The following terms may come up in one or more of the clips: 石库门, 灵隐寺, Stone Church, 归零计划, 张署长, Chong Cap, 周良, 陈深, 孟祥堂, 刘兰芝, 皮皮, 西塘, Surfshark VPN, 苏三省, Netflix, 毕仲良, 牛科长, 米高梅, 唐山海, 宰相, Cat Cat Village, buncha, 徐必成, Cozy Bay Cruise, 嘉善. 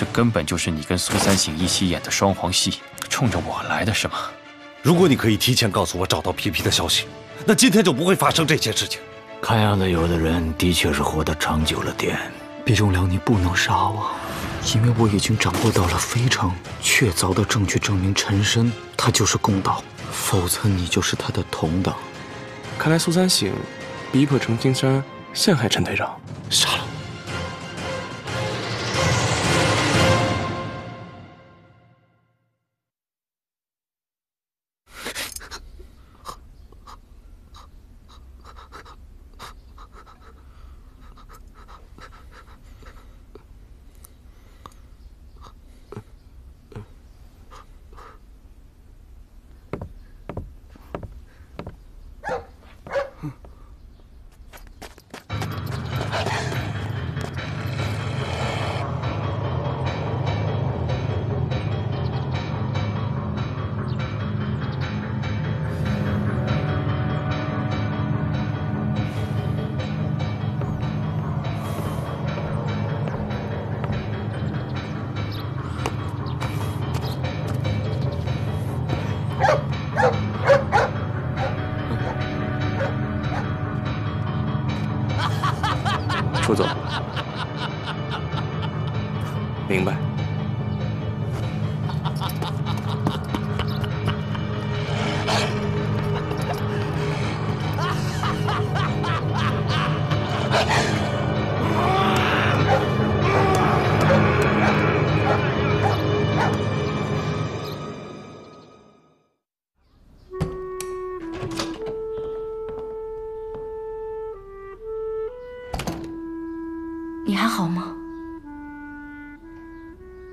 这根本就是你跟苏三省一起演的双簧戏，冲着我来的是吗？如果你可以提前告诉我找到皮皮的消息，那今天就不会发生这些事情。看样子有的人的确是活得长久了点。毕仲良，你不能杀我，因为我已经掌握到了非常确凿的证据，证明陈深他就是共盗，否则你就是他的同党。看来苏三省逼迫程青山陷害陈队长，杀了。 楚总，明白。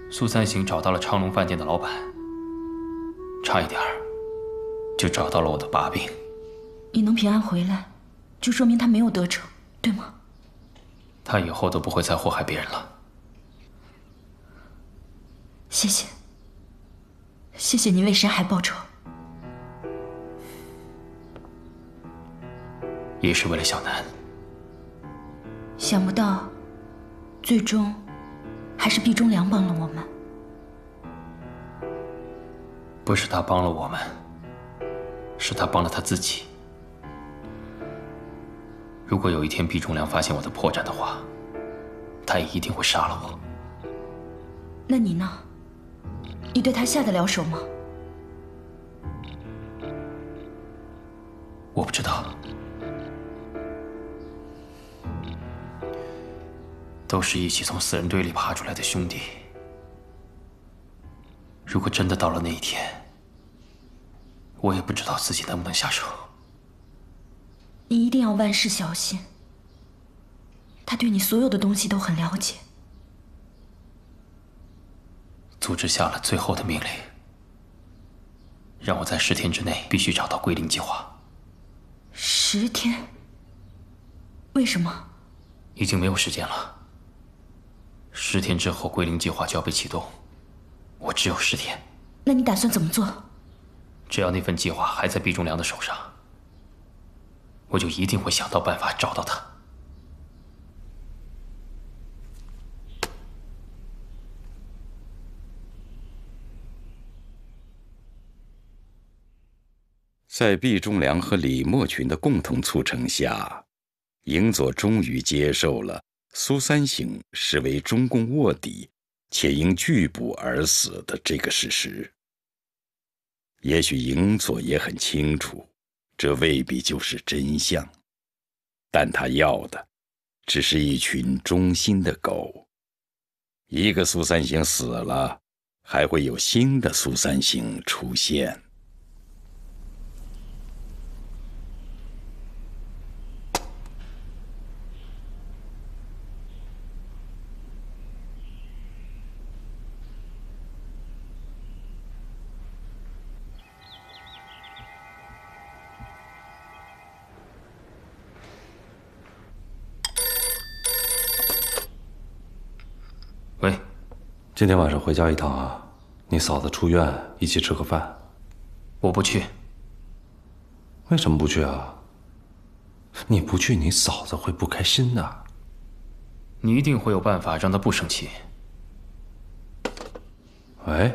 苏三省找到了昌隆饭店的老板，差一点就找到了我的把柄。你能平安回来，就说明他没有得逞，对吗？他以后都不会再祸害别人了。谢谢，谢谢你为山海报仇，也是为了小南。想不到，最终。 还是毕仲良帮了我们，不是他帮了我们，是他帮了他自己。如果有一天毕仲良发现我的破绽的话，他也一定会杀了我。那你呢？你对他下得了手吗？我不知道，都是一起从死人堆里爬出来的兄弟。如果真的到了那一天，我也不知道自己能不能下手。你一定要万事小心。他对你所有的东西都很了解。组织下了最后的命令，让我在10天之内必须找到归零计划。10天？为什么？已经没有时间了。 10天之后，归零计划就要被启动，我只有10天。那你打算怎么做？只要那份计划还在毕仲良的手上，我就一定会想到办法找到他。在毕仲良和李墨群的共同促成下，营佐终于接受了。 苏三省实为中共卧底，且因拒捕而死的这个事实，也许营佐也很清楚，这未必就是真相，但他要的只是一群忠心的狗。一个苏三省死了，还会有新的苏三省出现。 今天晚上回家一趟啊，你嫂子出院，一起吃个饭。我不去。为什么不去啊？你不去，你嫂子会不开心的。你一定会有办法让她不生气。哎，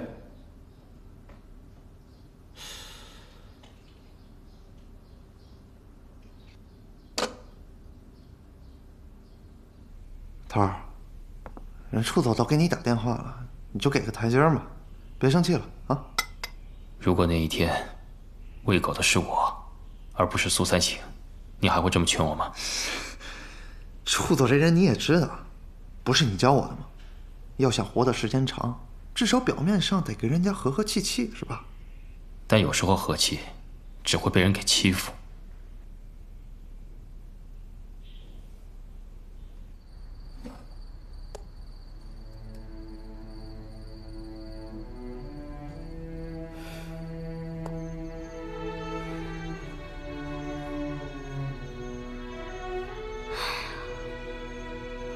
头儿，人处总都给你打电话了，你就给个台阶嘛，别生气了啊。如果那一天喂狗的是我，而不是苏三省，你还会这么劝我吗？处总这人你也知道，不是你教我的吗？要想活的时间长，至少表面上得跟人家和和气气，是吧？但有时候和气，只会被人给欺负。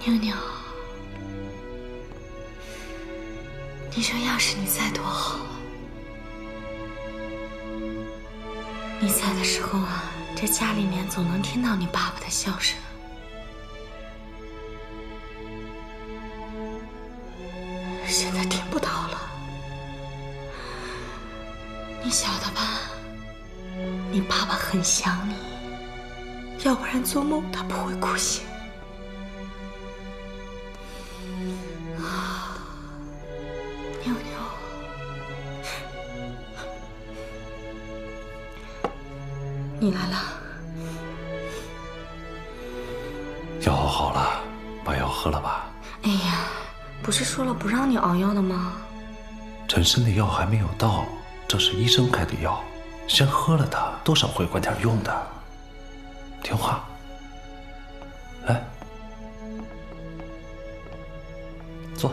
妞妞，你说要是你在多好啊！你在的时候啊，这家里面总能听到你爸爸的笑声。现在听不到了。你晓得吧？你爸爸很想你，要不然做梦他不会哭醒。 你来了，药熬好了，把药喝了吧。哎呀，不是说了不让你熬药的吗？陈生的药还没有到，这是医生开的药，先喝了它，多少会管点用的。听话，来，坐。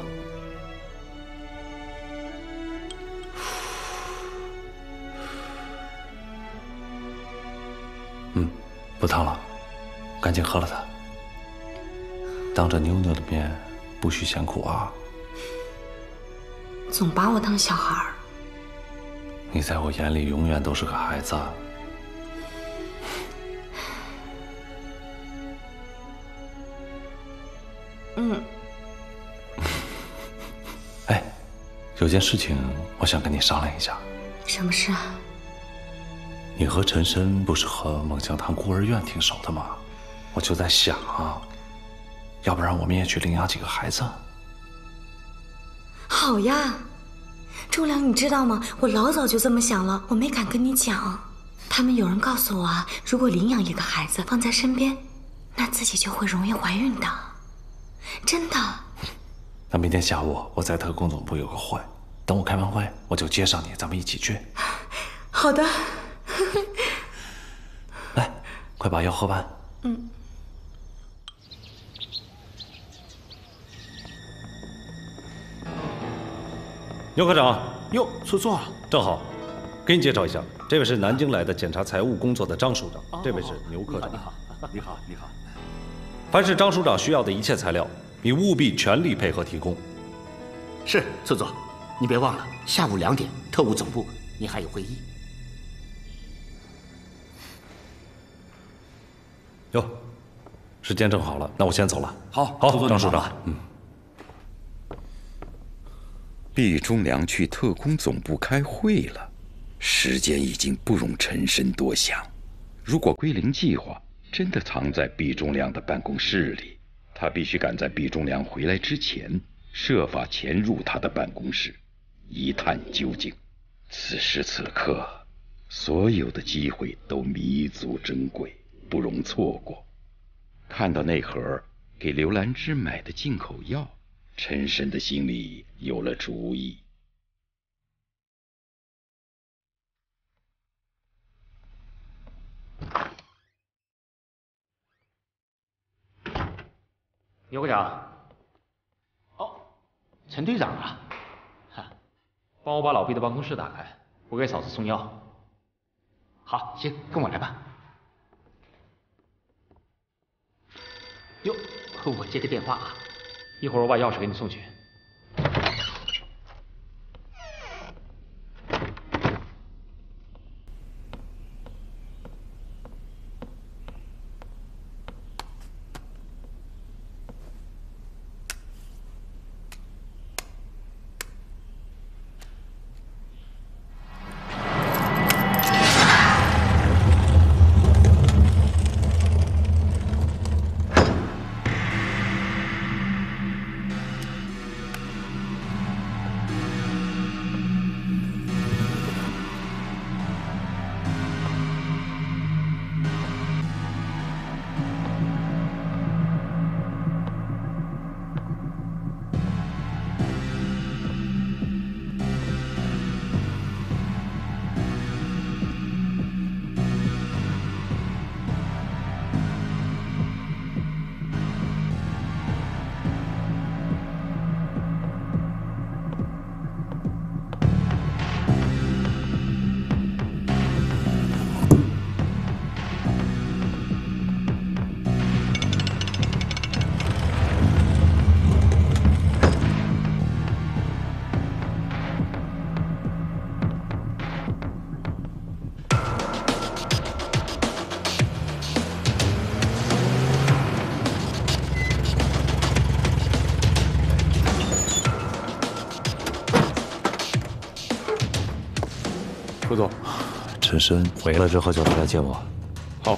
不烫了，赶紧喝了它。当着妞妞的面，不许嫌苦啊！总把我当小孩儿。你在我眼里永远都是个孩子。嗯。哎，有件事情我想跟你商量一下。什么事啊？ 你和陈深不是和孟祥堂孤儿院挺熟的吗？我就在想啊，要不然我们也去领养几个孩子。好呀，周良，你知道吗？我老早就这么想了，我没敢跟你讲。他们有人告诉我啊，如果领养一个孩子放在身边，那自己就会容易怀孕的，真的。那明天下午我在特工总部有个会，等我开完会我就接上你，咱们一起去。好的。 来，快把药喝完。嗯。牛科长，哟，出错了，正好，给你介绍一下，这位是南京来的检查财务工作的张署长，这位是牛科长。你好，你好，你好。凡是张署长需要的一切材料，你务必全力配合提供。是，处座，你别忘了，下午2点，特务总部，你还有会议。 哟，时间正好了，那我先走了。好，好，张署长。嗯。毕忠良去特工总部开会了，时间已经不容陈深多想。如果归零计划真的藏在毕忠良的办公室里，他必须赶在毕忠良回来之前，设法潜入他的办公室，一探究竟。此时此刻，所有的机会都弥足珍贵。 不容错过。看到那盒给刘兰芝买的进口药，陈深的心里有了主意。牛科长，哦，陈队长啊，帮我把老毕的办公室打开，我给嫂子送药。好，行，跟我来吧。 哟，我接个电话啊，一会儿我把钥匙给你送去。副总，陈深回了之后叫他来接我。好。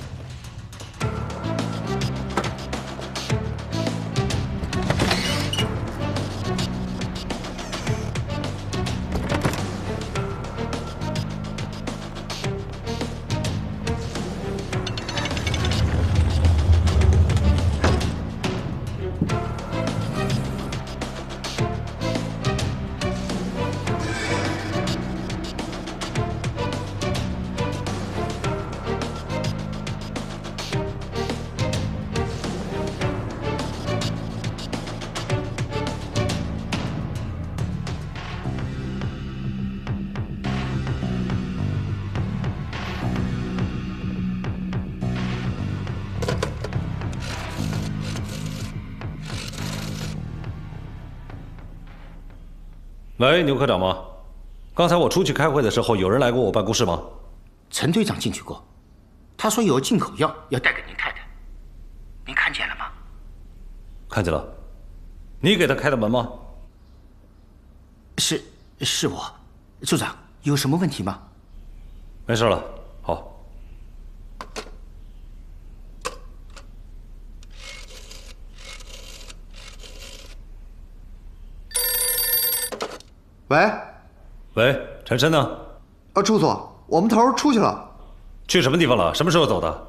喂，牛科长吗？刚才我出去开会的时候，有人来过我办公室吗？陈队长进去过，他说有进口药要带给您太太，您看见了吗？看见了，你给他开的门吗？是我，处长有什么问题吗？没事了，好。喂，喂，陈深呢？处所，我们头出去了。去什么地方了？什么时候走的？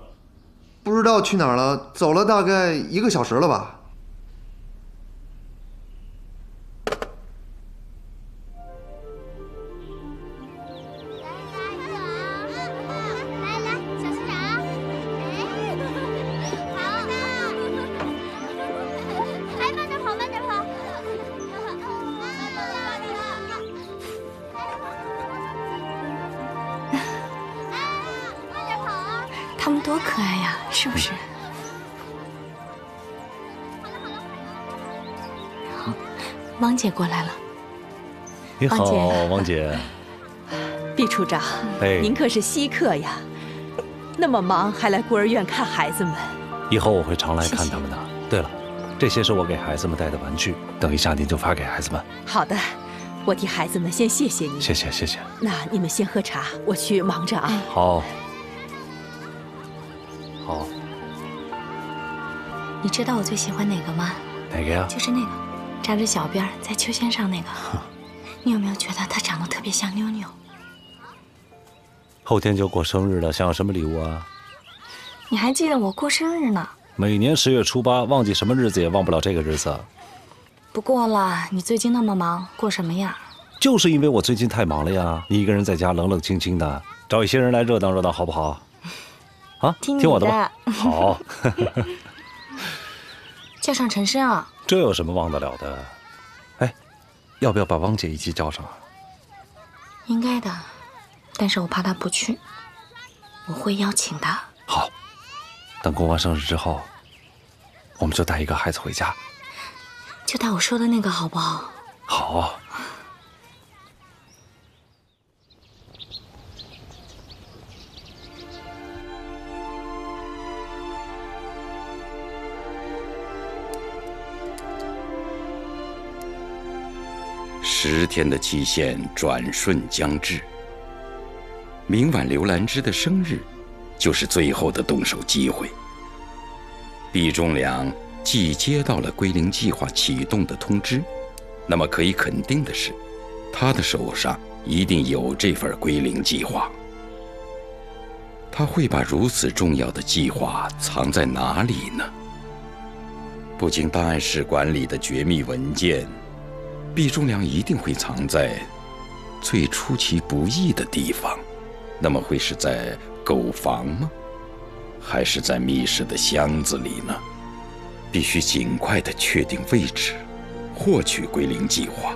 不知道去哪儿了，走了大概1个小时了吧。来，小市长，好，哎，慢点跑。 他们多可爱呀，是不是？好，汪姐过来了。你好，汪姐。毕处长，您可是稀客呀，那么忙还来孤儿院看孩子们。以后我会常来看他们的。对了，这些是我给孩子们带的玩具，等一下您就发给孩子们。好的，我替孩子们先谢谢您。谢谢。那你们先喝茶，我去忙着啊。好。 好，你知道我最喜欢哪个吗？哪个呀？就是那个扎着小辫在秋千上那个。你有没有觉得她长得特别像妞妞？后天就过生日了，想要什么礼物啊？你还记得我过生日呢？每年10月初8，忘记什么日子也忘不了这个日子。不过了，你最近那么忙，过什么呀？就是因为我最近太忙了呀，你一个人在家冷冷清清的，找一些人来热闹热闹，好不好？ 啊，听我的吧。好，叫上陈深啊。这有什么忘得了的？哎，要不要把汪姐一起叫上啊？应该的，但是我怕她不去，我会邀请她。好，等过完生日之后，我们就带一个孩子回家。就带我说的那个好不好？好啊。 10天的期限转瞬将至，明晚刘兰芝的生日，就是最后的动手机会。毕仲良既接到了归零计划启动的通知，那么可以肯定的是，他的手上一定有这份归零计划。他会把如此重要的计划藏在哪里呢？不经档案室管理的绝密文件。 毕仲良一定会藏在最出其不意的地方，那么会是在狗房吗？还是在密室的箱子里呢？必须尽快的确定位置，获取归零计划。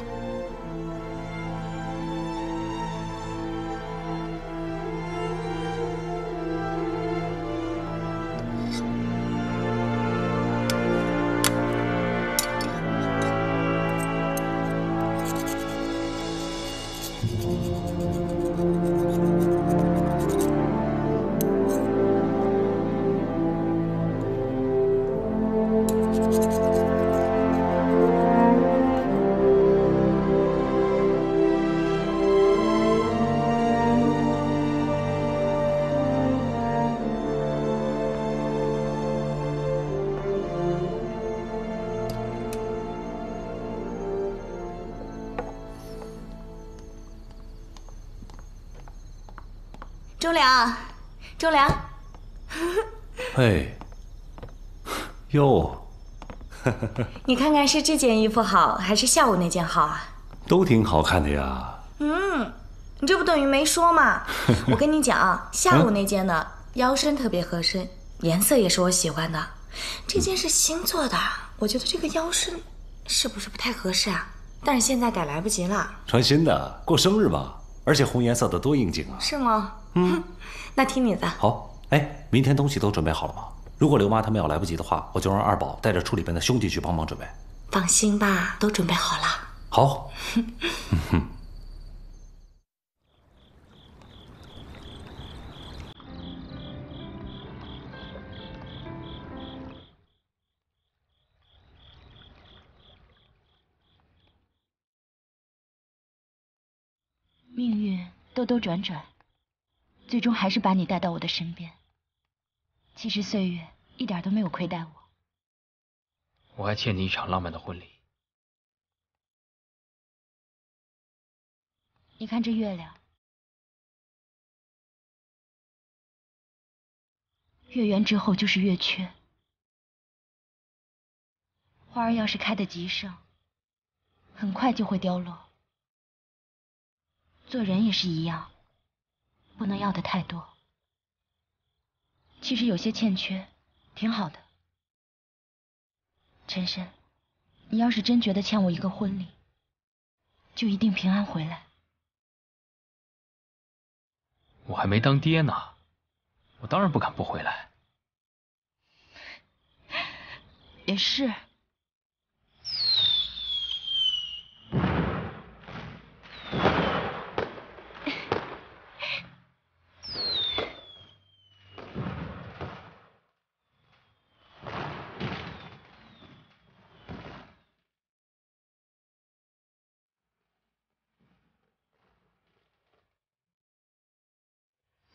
周良，周良。嘿，哟，你看看是这件衣服好，还是下午那件好啊？都挺好看的呀。嗯，你这不等于没说嘛？我跟你讲，下午那件呢，腰身特别合身，颜色也是我喜欢的。这件是新做的，我觉得这个腰身是不是不太合适啊？ 但是现在改来不及了，穿新的过生日嘛，而且红颜色的多应景啊！是吗？嗯，那听你的。好，哎，明天东西都准备好了吗？如果刘妈他们要来不及的话，我就让二宝带着处里边的兄弟去帮忙准备。放心吧，都准备好了。好。命运兜兜转转，最终还是把你带到我的身边。其实岁月一点都没有亏待我，我还欠你一场浪漫的婚礼。你看这月亮，月圆之后就是月缺。花儿要是开得极盛，很快就会凋落。 做人也是一样，不能要的太多。其实有些欠缺，挺好的。陈深，你要是真觉得欠我一个婚礼，就一定平安回来。我还没当爹呢，我当然不敢不回来。也是。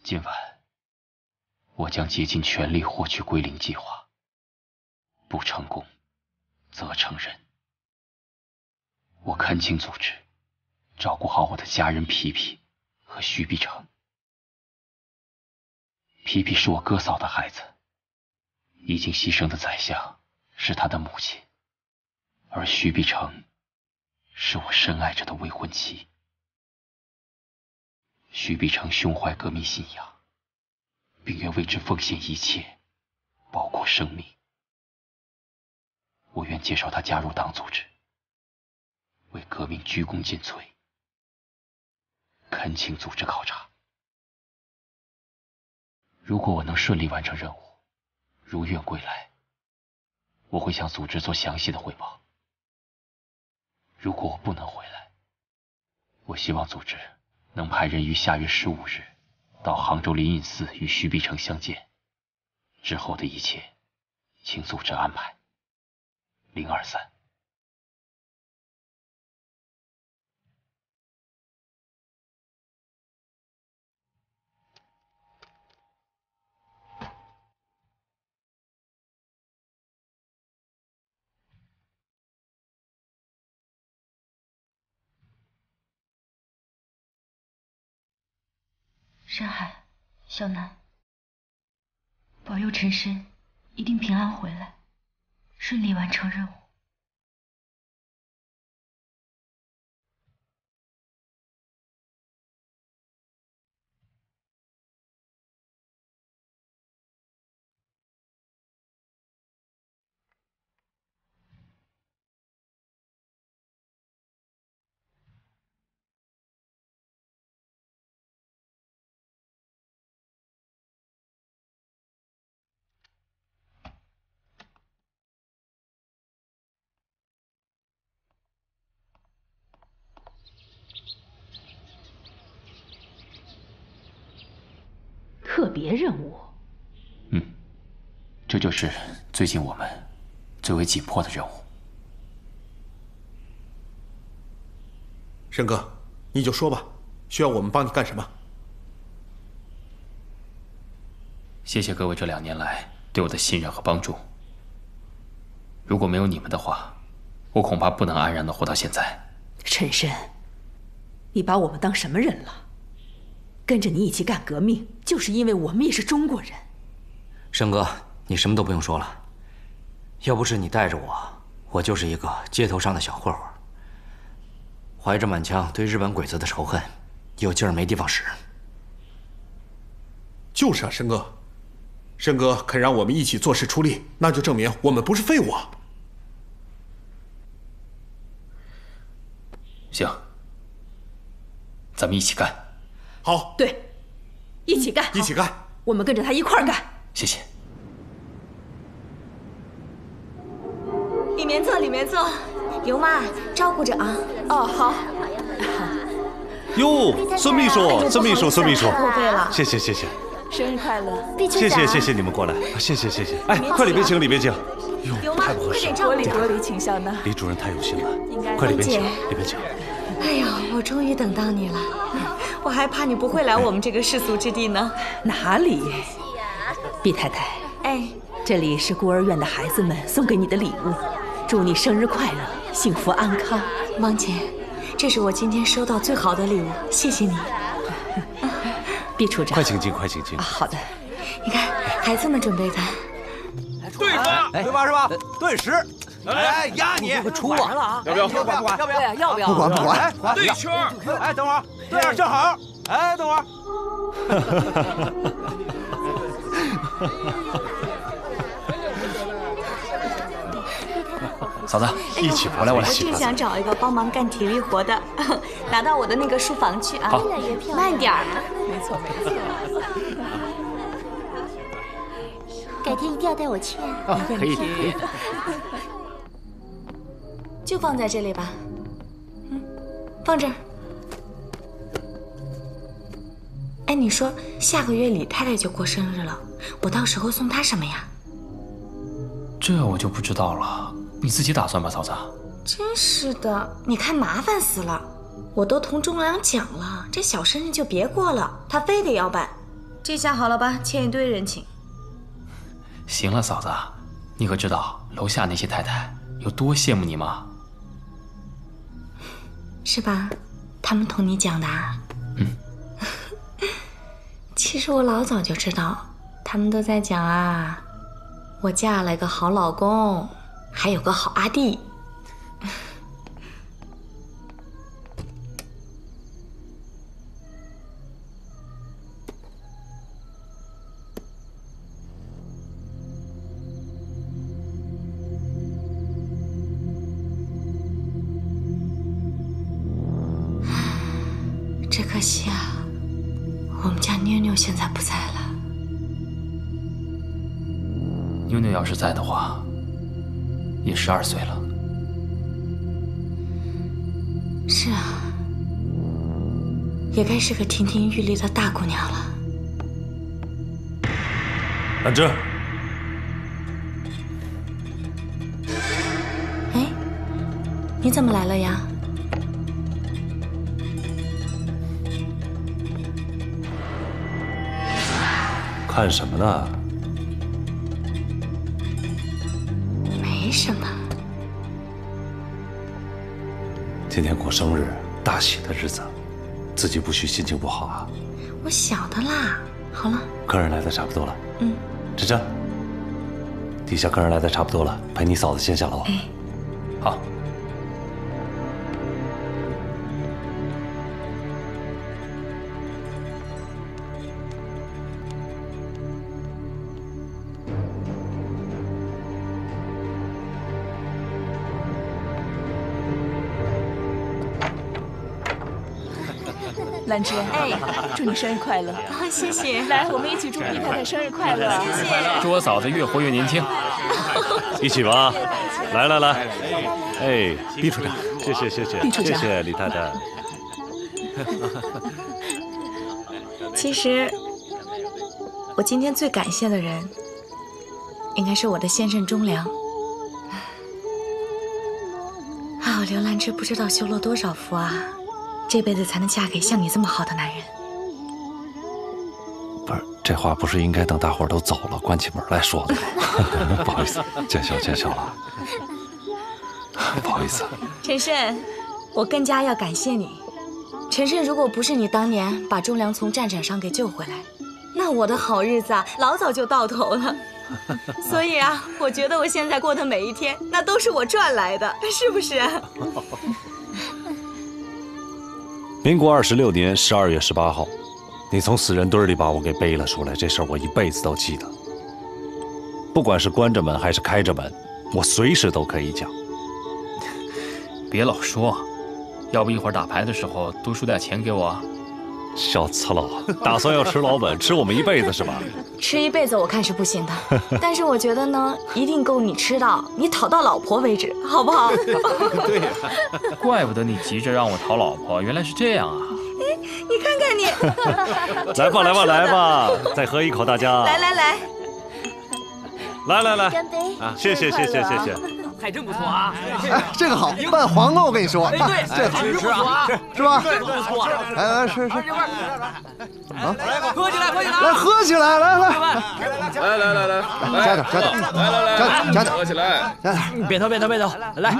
今晚，我将竭尽全力获取归零计划。不成功，则成仁。我看清组织，照顾好我的家人皮皮和徐必成。皮皮是我哥嫂的孩子，已经牺牲的宰相是他的母亲，而徐必成是我深爱着的未婚妻。 徐必成胸怀革命信仰，并愿为之奉献一切，包括生命。我愿介绍他加入党组织，为革命鞠躬尽瘁。恳请组织考察。如果我能顺利完成任务，如愿归来，我会向组织做详细的汇报。如果我不能回来，我希望组织 能派人于下月15日到杭州灵隐寺与徐必成相见，之后的一切，请组织安排。023。山海，小南，保佑陈深一定平安回来，顺利完成任务。特别任务，嗯，这就是最近我们最为紧迫的任务。申哥，你就说吧，需要我们帮你干什么？谢谢各位这2年来对我的信任和帮助。如果没有你们的话，我恐怕不能安然的活到现在。陈深，你把我们当什么人了？跟着你一起干革命，就是因为我们也是中国人。生哥，你什么都不用说了。要不是你带着我，我就是一个街头上的小混混，怀着满腔对日本鬼子的仇恨，有劲儿没地方使。就是啊，生哥，生哥肯让我们一起做事出力，那就证明我们不是废物啊。行，咱们一起干。 好，对，一起干，一起干，我们跟着他一块儿干。谢谢。里面坐，里面坐，刘妈照顾着啊。哦，好。哟，孙秘书，孙秘书，孙秘书，过辈了，谢谢谢谢，生日快乐，谢谢谢谢你们过来，谢谢谢谢。哎，快里边请，里边请。哟，太不合适了，多礼请小娜。李主任太有心了，快里边请，里边请。哎呦，我终于等到你了。 我还怕你不会来我们这个世俗之地呢。哪里，毕太太，哎，这里是孤儿院的孩子们送给你的礼物，祝你生日快乐，幸福安康。王姐，这是我今天收到最好的礼物，谢谢你。毕处长，快请进，快请进。好的，你看孩子们准备的，对吧？对吧？是吧？顿时。 来压你！出啊！要不要？不管不管！要不要？不管不管！对圈！哎，等会儿，对啊，正好。哎，等会儿。嫂子，一起过来，我正想找一个帮忙干体力活的，拿到我的那个书房去啊。慢点儿。没错没错。 改天一定要带我去啊！可以，可以，就放在这里吧。嗯，放这儿。哎，你说下个月李太太就过生日了，我到时候送她什么呀？这我就不知道了，你自己打算吧，嫂子。真是的，你看麻烦死了，我都同钟良讲了，这小生日就别过了，他非得要办。这下好了吧，欠一堆人情。 行了，嫂子，你可知道楼下那些太太有多羡慕你吗？是吧？他们同你讲的啊？嗯。其实我老早就知道，他们都在讲啊，我嫁了个好老公，还有个好阿弟。要是在的话，也12岁了。是啊，也该是个亭亭玉立的大姑娘了。兰芝，哎，你怎么来了呀？看什么呢？ 什么？今天过生日，大喜的日子，自己不许心情不好啊！我晓得啦，好了。客人来的差不多了，嗯，芝芝，底下客人来的差不多了，陪你嫂子先下楼。哎，好。兰芝，哎，祝你生日快乐！谢谢。来，我们一起祝毕太太生日快乐！谢谢。祝我嫂子越活越年轻。一起吧，来来来，哎，毕处长，谢谢谢谢，谢谢李太太。其实，我今天最感谢的人，应该是我的先生钟良。啊，刘兰芝不知道修了多少福啊！ 这辈子才能嫁给像你这么好的男人。不是，这话不是应该等大伙儿都走了，关起门来说的吗？不好意思，见笑见笑了。不好意思。陈胜，我更加要感谢你，晨晨，如果不是你当年把忠良从战场上给救回来，那我的好日子啊，老早就到头了。所以啊，我觉得我现在过的每一天，那都是我赚来的，是不是？民国26年12月18号，你从死人堆里把我给背了出来，这事儿我一辈子都记得。不管是关着门还是开着门，我随时都可以讲。别老说，要不一会儿打牌的时候多输点钱给我。 小次佬，打算要吃老本，吃我们一辈子是吧？吃一辈子我看是不行的，但是我觉得呢，一定够你吃到你讨到老婆为止，好不好？对呀、啊，怪不得你急着让我讨老婆，原来是这样啊！哎，你看看你，来吧来吧来吧，再喝一口，大家来来来，来来来，干杯！啊，谢谢谢谢谢谢。 还真不错啊！哎，这个好，拌黄瓜我跟你说，这好吃啊，是吧？不错，来来吃吃，啊，喝起来，喝起来，来喝起来，来来来来来来，加点加点，来来来加点加点，喝起来，加点，扁头扁头扁头，来，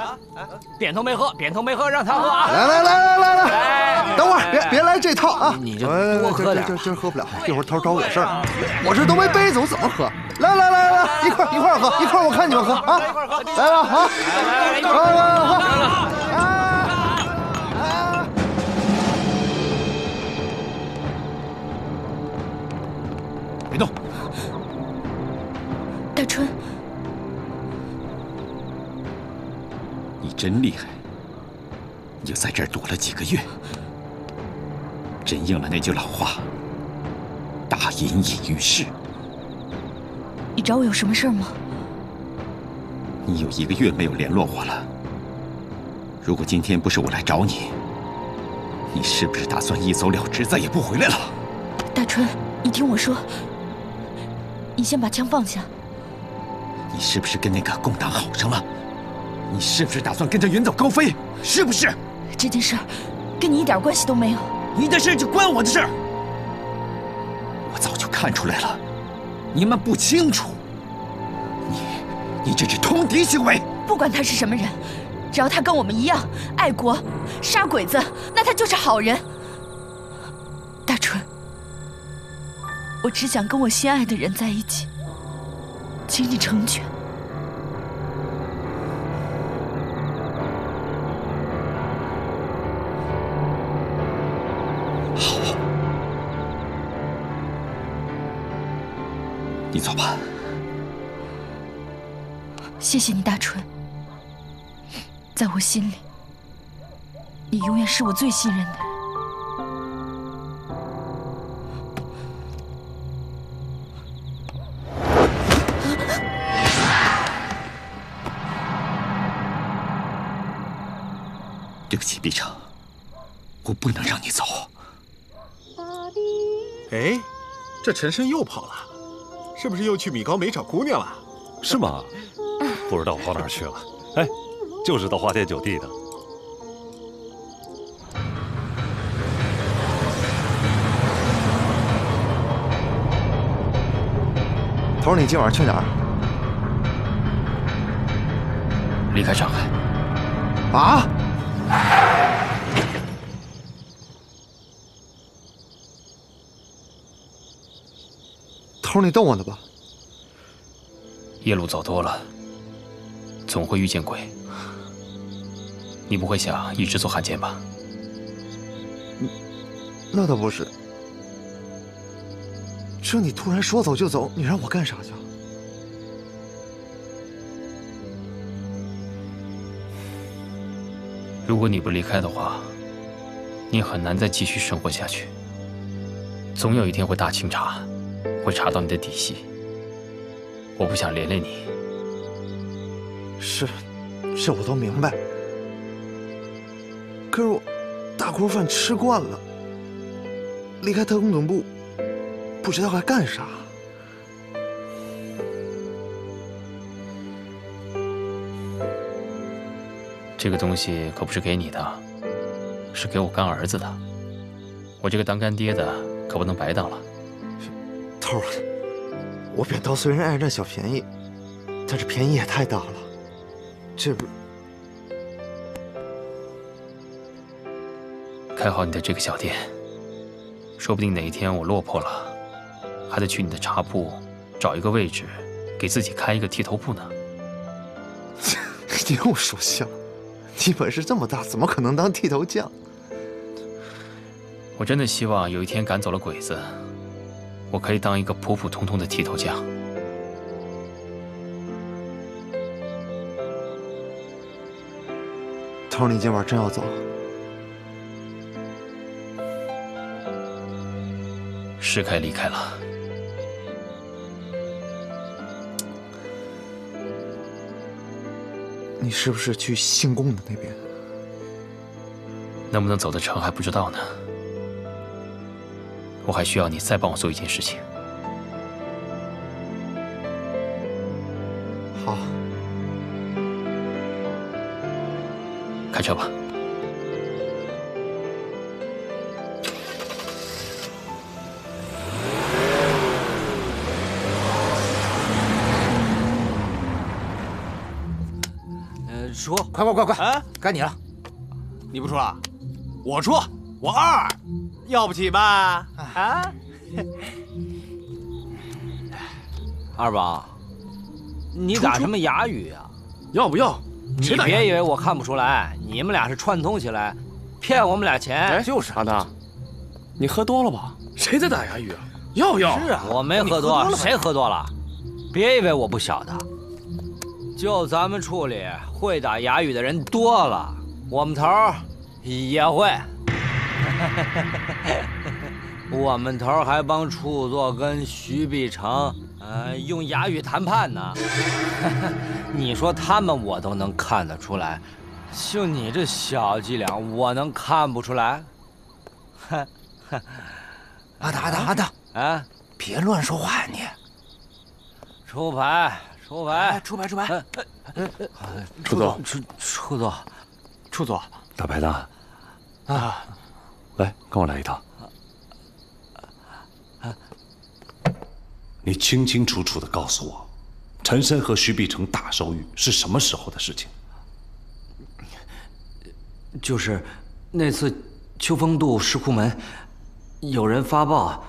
扁头没喝，扁头没喝，让他喝啊！来来来来来来，等会儿别来这套啊！你就多喝点，今儿喝不了，一会儿头找我事儿，我是都没杯子，我怎么喝？来来来来，一块一块喝，一块我看你们喝啊，来了。 好，来！别动，大春，你真厉害，你就在这儿躲了几个月，真应了那句老话，大隐隐于市。你找我有什么事儿吗？ 你有1个月没有联络我了。如果今天不是我来找你，你是不是打算一走了之，再也不回来了？大春，你听我说，你先把枪放下。你是不是跟那个共党好上了？你是不是打算跟着远走高飞？是不是？这件事跟你一点关系都没有。你的事就关我的事。我早就看出来了，你们不清楚。 你这是通敌行为！不管他是什么人，只要他跟我们一样爱国、杀鬼子，那他就是好人。大春，我只想跟我心爱的人在一起，请你成全。好，你走吧。 谢谢你，大春。在我心里，你永远是我最信任的人。对不起，碧城，我不能让你走。哎，这陈深又跑了，是不是又去米高梅找姑娘了？是吗？ 不知道跑哪儿去了，哎，就是到花天酒地的。头，你今晚去哪儿？离开上海。啊！头，你逗我呢吧？夜路走多了。 总会遇见鬼，你不会想一直做汉奸吧？那倒不是。这你突然说走就走，你让我干啥去？如果你不离开的话，你很难再继续生活下去。总有一天会大清查，会查到你的底细。我不想连累你。 是我都明白。可是我大锅饭吃惯了，离开特工总部，不知道该干啥。这个东西可不是给你的，是给我干儿子的。我这个当干爹的可不能白当了。头儿，我扁桃虽然爱占小便宜，但是便宜也太大了。 这不，开好你的这个小店，说不定哪一天我落魄了，还得去你的茶铺找一个位置，给自己开一个剃头铺呢。你又说笑，你本事这么大，怎么可能当剃头匠？我真的希望有一天赶走了鬼子，我可以当一个普普通通的剃头匠。 头，你今晚真要走？是该离开了。你是不是去姓龚的那边？能不能走得成还不知道呢。我还需要你再帮我做一件事情。好。 开车吧。出！快！啊，该你了。你不出了，我出，我二，要不起吧？啊！二宝，你打什么哑语啊？要不要？ 你别以为我看不出来，你们俩是串通起来，骗我们俩钱。就是阿达，你喝多了吧？谁在打哑语啊？要不要？是啊，我没喝多，谁喝多了？别以为我不晓得，就咱们处里会打哑语的人多了，我们头也会。我们头还帮处座跟徐必成。 用哑语谈判呢？你说他们我都能看得出来，就你这小伎俩，我能看不出来？阿达啊！别乱说话呀你！出牌！处座，打牌的啊，来，跟我来一套。 你清清楚楚的告诉我，陈深和徐必成大手语是什么时候的事情？就是那次秋风渡石库门，有人发报。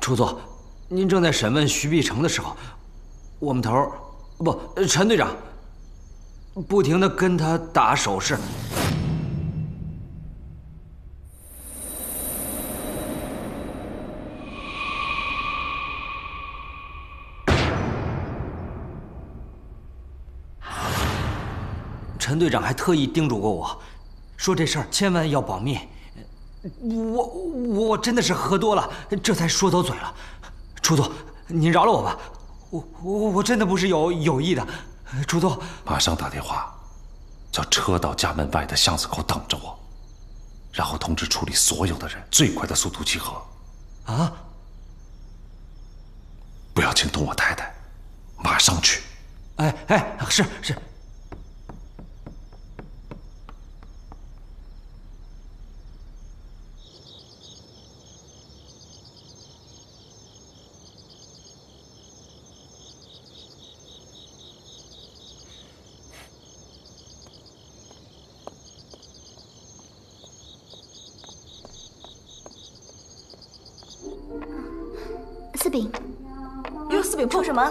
处座，您正在审问徐必成的时候，我们头不陈队长，不停的跟他打手势。 陈队长还特意叮嘱过我，说这事儿千万要保密。我真的是喝多了，这才说走嘴了。处座，您饶了我吧，我真的不是有意的。处座，马上打电话，叫车到家门外的巷子口等着我，然后通知处理所有的人，最快的速度集合。啊！不要惊动我太太，马上去。哎，是。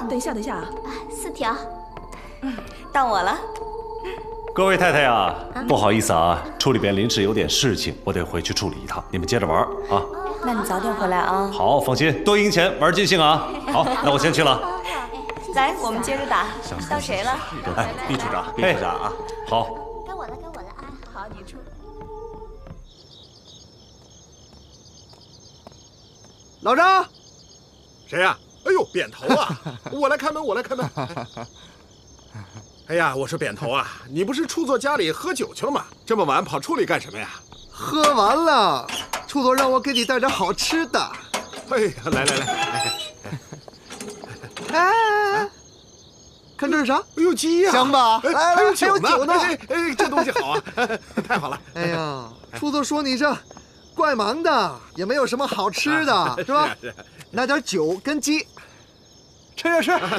等一下，啊！4条，到我了。各位太太呀，不好意思啊，处里边临时有点事情，我得回去处理一趟，你们接着玩啊。那你早点回来啊。好，放心，多赢钱，玩尽兴啊。好，那我先去了。来，我们接着打，到谁了？哎，毕处长啊，好。该我了啊，好，你出。老张，谁呀？ 哎呦，扁头啊！我来开门。哎呀，我说扁头啊，你不是处座家里喝酒去了吗？这么晚跑处里干什么呀？喝完了，处座让我给你带点好吃的。哎呀，来。哎，看这是啥？哎呦，鸡呀！香吧？还有酒呢！哎，这东西好啊，太好了！哎呀，处座说你这怪忙的，也没有什么好吃的，是吧？ 拿点酒跟鸡，吃。好。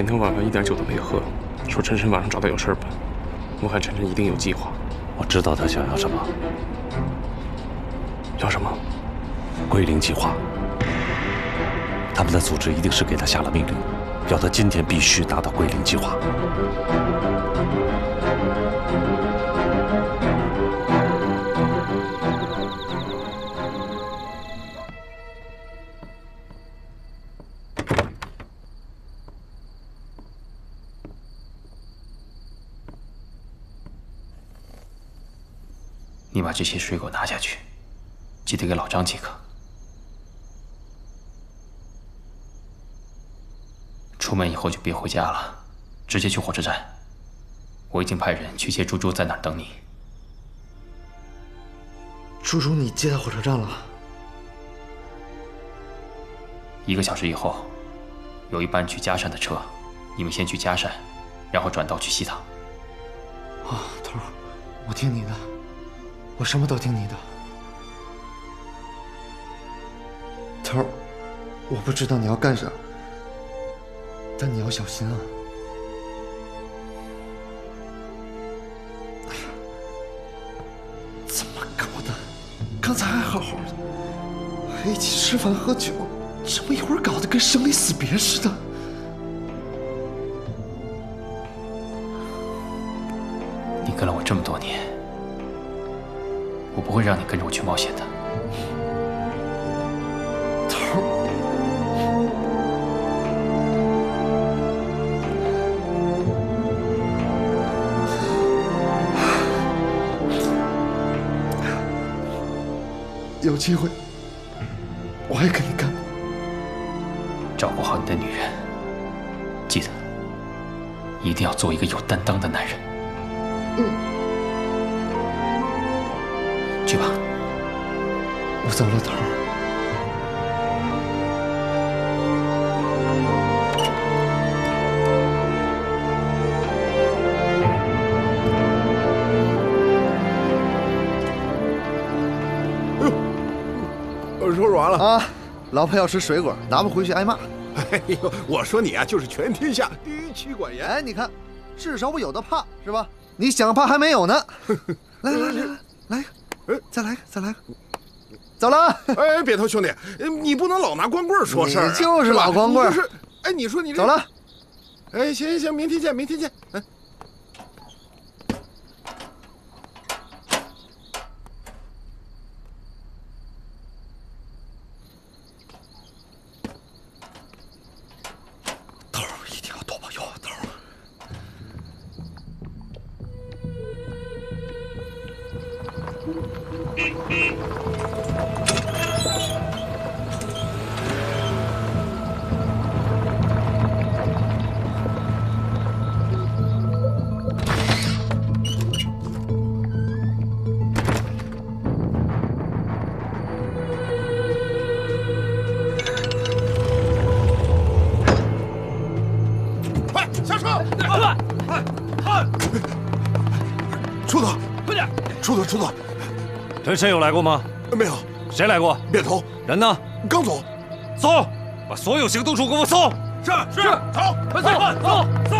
点头晚饭一点酒都没喝，说晨晨晚上找他有事儿办。我看晨晨一定有计划。我知道他想要什么。要什么？归零计划。他们的组织一定是给他下了命令，要他今天必须达到归零计划。 你把这些水果拿下去，记得给老张几个。出门以后就别回家了，直接去火车站。我已经派人去接猪猪，在那儿等你。猪猪，你接到火车站了？1个小时以后，有一班去嘉善的车，你们先去嘉善，然后转道去西塘。啊，头儿，我听你的。 我什么都听你的，头儿，我不知道你要干啥，但你要小心啊！怎么搞的？刚才还好好的，还一起吃饭喝酒，这么一会儿搞得跟生离死别似的。 你跟了我这么多年。 我不会让你跟着我去冒险的，头儿。有机会，我还跟你干。照顾好你的女人，记得一定要做一个有担当的男人。嗯。 去吧，我走了，头儿。 收拾完了啊！老婆要吃水果，拿不回去挨骂。哎呦，我说你啊，就是全天下第一妻管严。哎，你看，至少我有的怕，是吧？你想怕还没有呢。来来来来。 再来个，再来个，走了。哎，别头兄弟，你不能老拿光棍说事儿，就是老光棍。不是，哎，你说你走了。哎，行行行，明天见，明天见。哎，头儿一定要多保佑啊，头儿。 快下车！快！快！出头！快点！出头！出头！ 陈深有来过吗？没有。谁来过？别头。人呢？刚走。搜！把所有行动处给我搜！是是。走！快搜！走！走！